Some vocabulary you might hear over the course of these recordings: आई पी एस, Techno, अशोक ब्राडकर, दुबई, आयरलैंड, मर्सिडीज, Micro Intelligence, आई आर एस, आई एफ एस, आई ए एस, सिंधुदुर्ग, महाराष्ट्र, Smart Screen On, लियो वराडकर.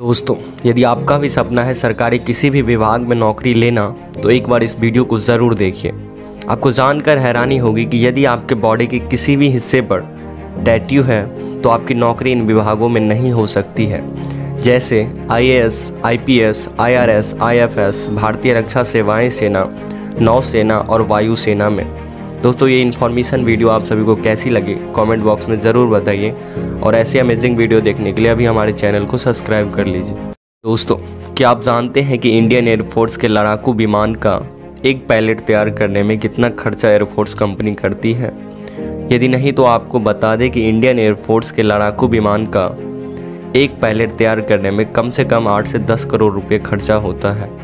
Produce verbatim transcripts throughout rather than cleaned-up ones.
दोस्तों, यदि आपका भी सपना है सरकारी किसी भी विभाग में नौकरी लेना, तो एक बार इस वीडियो को ज़रूर देखिए। आपको जानकर हैरानी होगी कि यदि आपके बॉडी के किसी भी हिस्से पर टैटू है तो आपकी नौकरी इन विभागों में नहीं हो सकती है, जैसे आई ए एस, आई पी एस, आई आर एस, आई एफ एस, भारतीय रक्षा सेवाएं, सेना, नौसेना और वायुसेना में। दोस्तों, ये इन्फॉर्मेशन वीडियो आप सभी को कैसी लगी कमेंट बॉक्स में ज़रूर बताइए, और ऐसे अमेजिंग वीडियो देखने के लिए अभी हमारे चैनल को सब्सक्राइब कर लीजिए। दोस्तों, क्या आप जानते हैं कि इंडियन एयरफोर्स के लड़ाकू विमान का एक पायलट तैयार करने में कितना खर्चा एयरफोर्स कंपनी करती है? यदि नहीं तो आपको बता दें कि इंडियन एयरफोर्स के लड़ाकू विमान का एक पायलट तैयार करने में कम से कम आठ से दस करोड़ रुपये खर्चा होता है।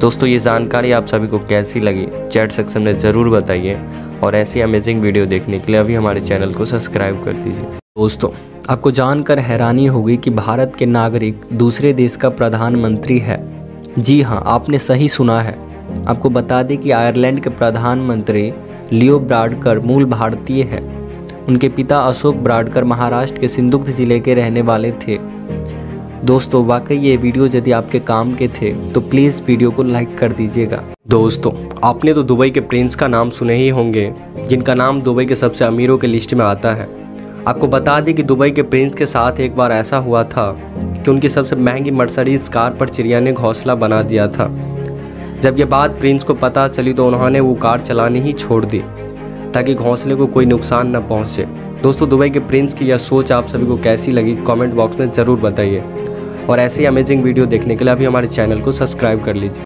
दोस्तों, ये जानकारी आप सभी को कैसी लगी चैट सेक्शन में ज़रूर बताइए, और ऐसी अमेजिंग वीडियो देखने के लिए अभी हमारे चैनल को सब्सक्राइब कर दीजिए। दोस्तों, आपको जानकर हैरानी होगी कि भारत के नागरिक दूसरे देश का प्रधानमंत्री है। जी हाँ, आपने सही सुना है। आपको बता दें कि आयरलैंड के प्रधानमंत्री लियो वराडकर मूल भारतीय हैं। उनके पिता अशोक ब्राडकर महाराष्ट्र के सिंधुदुर्ग जिले के रहने वाले थे। दोस्तों, वाकई ये वीडियो यदि आपके काम के थे तो प्लीज़ वीडियो को लाइक कर दीजिएगा। दोस्तों, आपने तो दुबई के प्रिंस का नाम सुने ही होंगे, जिनका नाम दुबई के सबसे अमीरों के लिस्ट में आता है। आपको बता दें कि दुबई के प्रिंस के साथ एक बार ऐसा हुआ था कि उनकी सबसे महंगी मर्सिडीज कार पर चिड़िया ने घोंसला बना दिया था। जब यह बात प्रिंस को पता चली तो उन्होंने वो कार चलानी ही छोड़ दी ताकि घोंसले को कोई नुकसान न पहुँचे। दोस्तों, दुबई के प्रिंस की यह सोच आप सभी को कैसी लगी कमेंट बॉक्स में ज़रूर बताइए, और ऐसी अमेजिंग वीडियो देखने के लिए अभी हमारे चैनल को सब्सक्राइब कर लीजिए।